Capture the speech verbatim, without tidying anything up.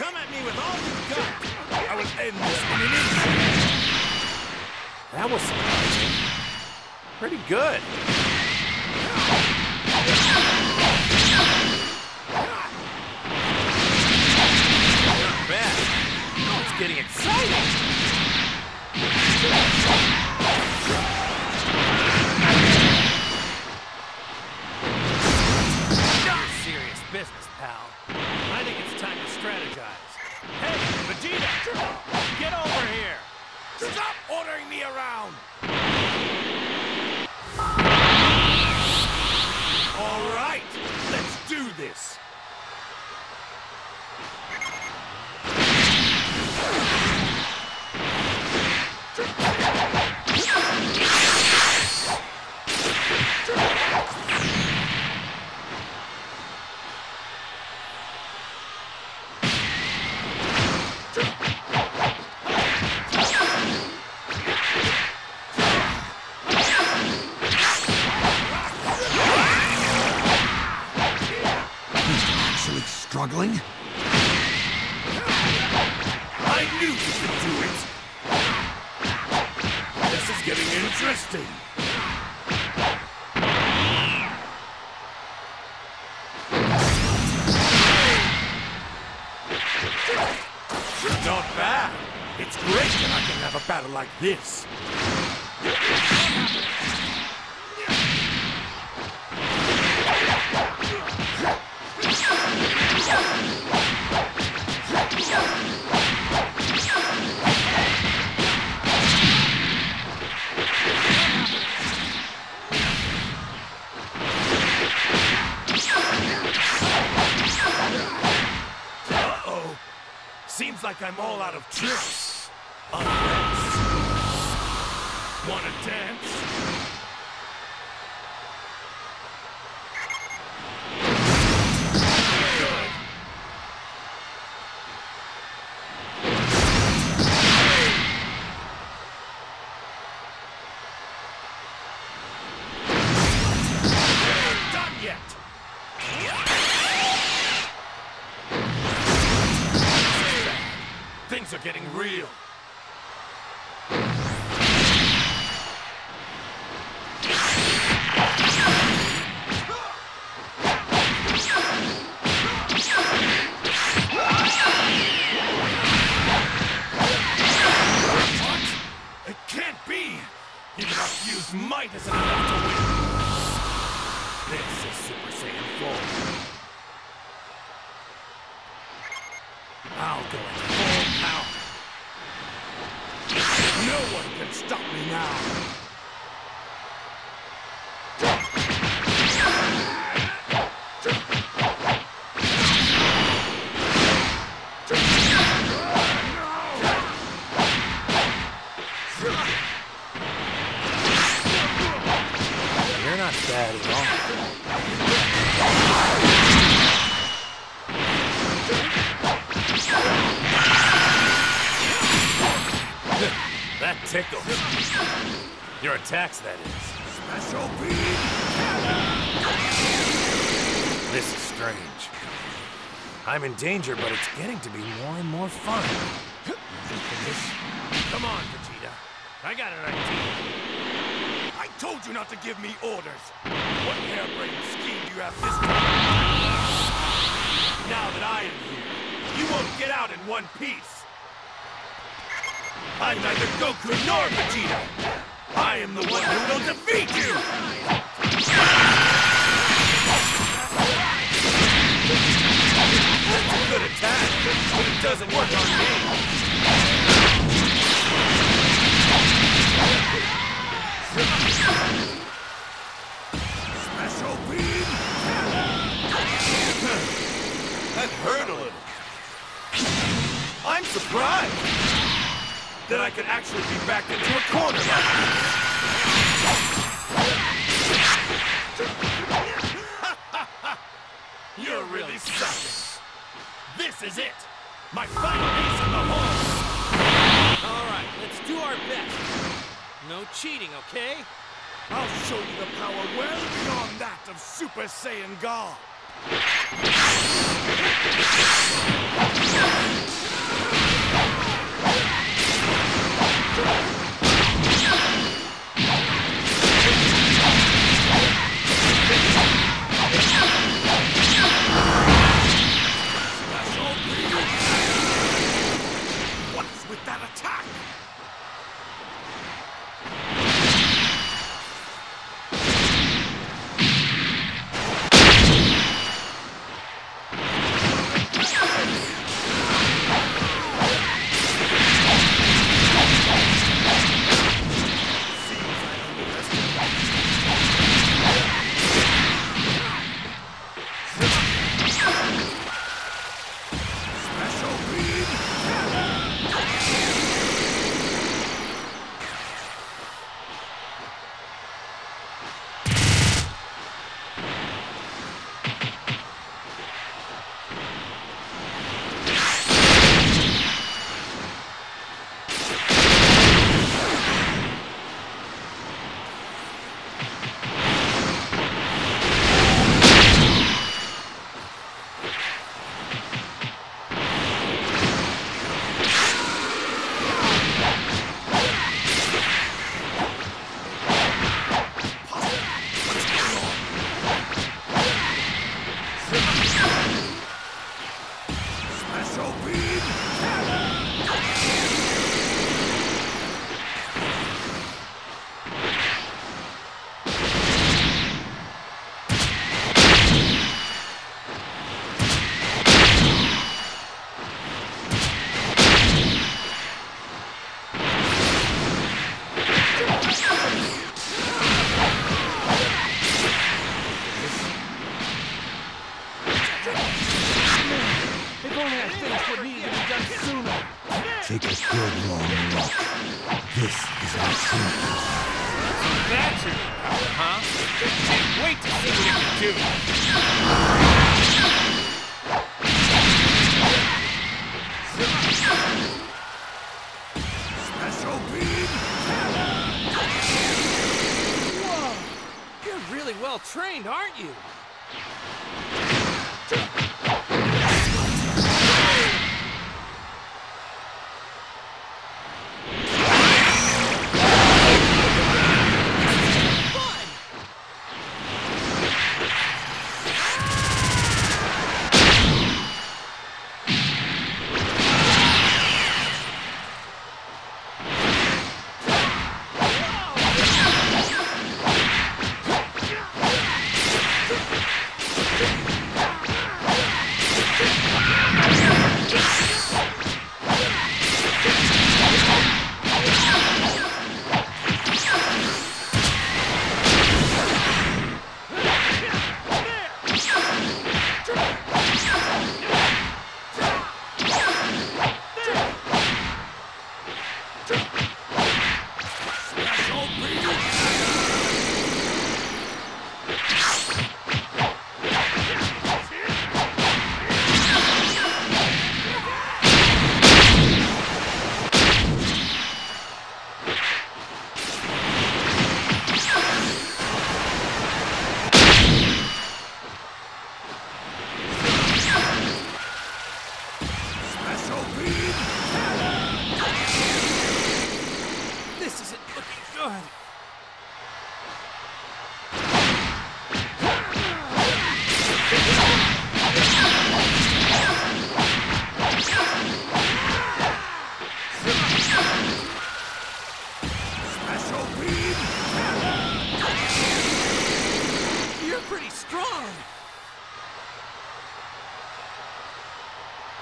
Come at me with all you've got. I will end this in an instant. That was surprising. Pretty good. Not bad. Oh, it's getting exciting. Business, pal. I think it's time to strategize. Hey, Vegeta! Get over here! Stop ordering me around! All right! Let's do this! Struggling? I knew you could do it! This is getting interesting! Not bad! It's great that I can have a battle like this! Uh-oh. Seems like I'm all out of tricks. Unless... wanna dance? Things are getting real. What? It can't be! He cannot use might as enough to win. This is Super Saiyan four. I'll go at full power. No one can stop me now. You're not bad at all. That tickles. Your attacks, that is. Special Beam! This is strange. I'm in danger, but it's getting to be more and more fun. Come on, Vegeta. I got an idea. I told you not to give me orders. What harebrained scheme do you have this time? Now that I am here, you won't get out in one piece. I'm neither Goku nor Vegeta! I am the one who will defeat you! That's a good attack, but it doesn't work on me! Special Beam! That hurt a little. I'm surprised! That I could actually be backed into a corner like this. You're really sucking. This is it. My final ace in the hole. All right, let's do our best. No cheating, okay? I'll show you the power well beyond that of Super Saiyan God. Take a good long look. This is our secret. That's your power, huh? Can't wait to see what you do. Special Beam! Whoa! You're really well trained, aren't you? Special Beam! You're pretty strong!